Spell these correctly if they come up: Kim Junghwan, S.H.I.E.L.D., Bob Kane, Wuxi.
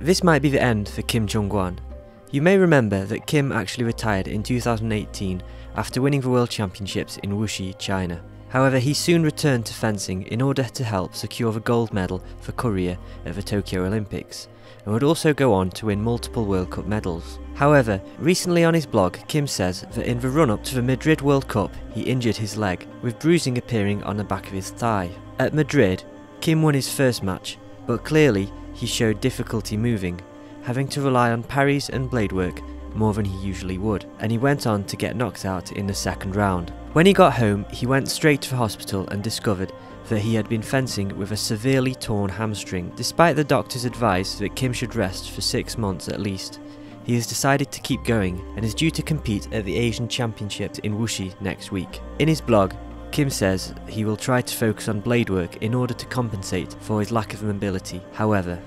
This might be the end for Kim Junghwan. You may remember that Kim actually retired in 2018 after winning the World Championships in Wuxi, China. However, he soon returned to fencing in order to help secure the gold medal for Korea at the Tokyo Olympics, and would also go on to win multiple World Cup medals. However, recently on his blog, Kim says that in the run-up to the Madrid World Cup, he injured his leg, with bruising appearing on the back of his thigh. At Madrid, Kim won his first match, but clearly he showed difficulty moving, having to rely on parries and blade work more than he usually would, and he went on to get knocked out in the second round. When he got home, he went straight to the hospital and discovered that he had been fencing with a severely torn hamstring. Despite the doctor's advice that Kim should rest for 6 months at least, he has decided to keep going and is due to compete at the Asian Championships in Wuxi next week. In his blog, Kim says he will try to focus on blade work in order to compensate for his lack of mobility, however.